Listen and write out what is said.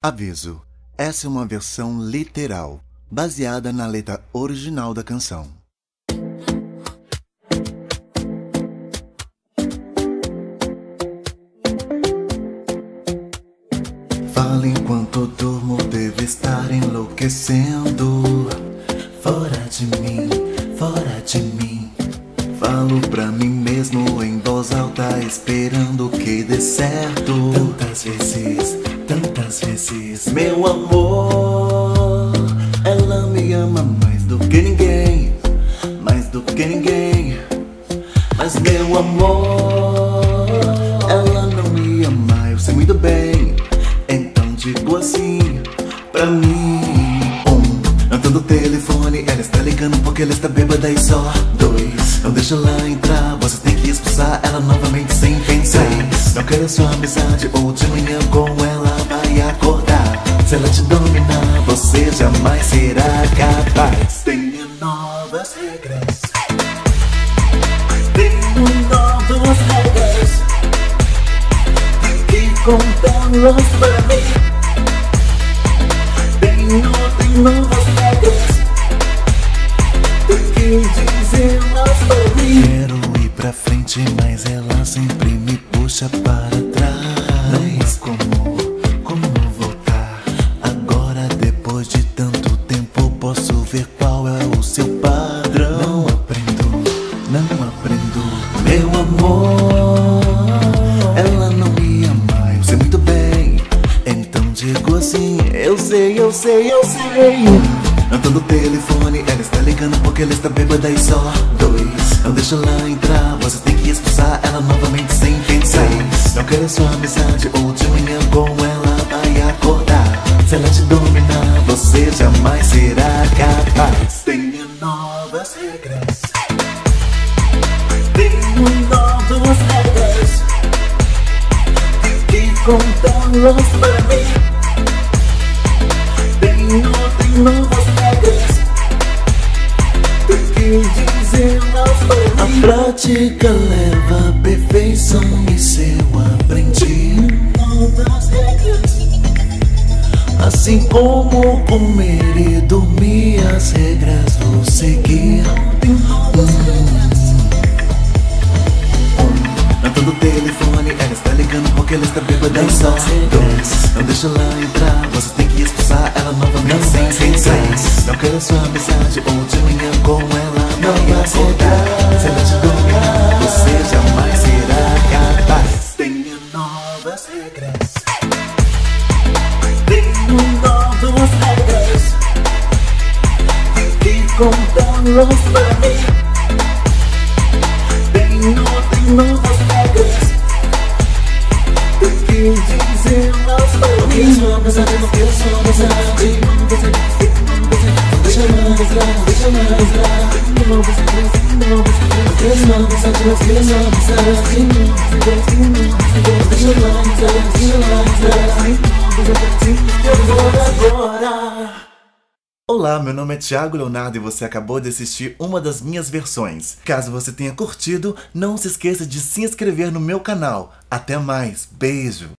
Aviso, essa é uma versão literal, baseada na letra original da canção. Fala enquanto durmo, devo estar enlouquecendo. Fora de mim, fora de mim. Falo pra mim mesmo em voz alta, esperando que dê certo. Tantas vezes, tantas vezes, meu amor, ela me ama mais do que ninguém, mais do que ninguém. Mas meu amor, ela não me ama, eu sei muito bem. Então digo assim pra mim: no telefone, ela está ligando porque ela está bêbada e só. 2, não deixa ela entrar, você tem que expulsar ela novamente sem pensar. 3, não quero sua amizade ou de manhã com ela vai acordar. Se ela te dominar, você jamais será capaz. Tenho novas regras, tenho novas regras, tem que contá-las para mim. Tenho novas regras, quero ir pra frente, mas ela sempre me puxa para trás. Não sei como voltar. Agora, depois de tanto tempo, posso ver qual é o seu padrão. Não aprendo, não aprendo. Meu amor, ela não me ama, eu sei muito bem. Então digo assim: eu sei, eu sei, eu sei. Andando o telefone, ela está ligando porque ela está bêbada e só. 2, não deixa ela entrar, você tem que expulsar ela novamente sem pensar. 6, não quero sua amizade ou de manhã com ela vai acordar. Se ela te dominar, você jamais será capaz. Tenho novas regras, tenho novas regras, tem que contá-las para mim. Tenho novas regras, a prática leva à perfeição, isso eu aprendi. Assim como comer e dormir, as regras vou seguir. Andando o telefone, ela está ligando porque ela está bêbada e só. 2, não deixa ela entrar, você tem que expulsar ela novamente sem pensar. Não quero sua amizade ou de manhã com ela. Não vai acordar, se ela te dominar, você jamais será capaz. Tenho novas regras, tenho novas regras, tem que contá-las para mim. Tenho novas regras, tem que dizê-las para mim. Não quero sua amizade, não quero sua amizade, deixa-me entrar. Olá, meu nome é Tiago Leonardo e você acabou de assistir uma das minhas versões. Caso você tenha curtido, não se esqueça de se inscrever no meu canal. Até mais, beijo!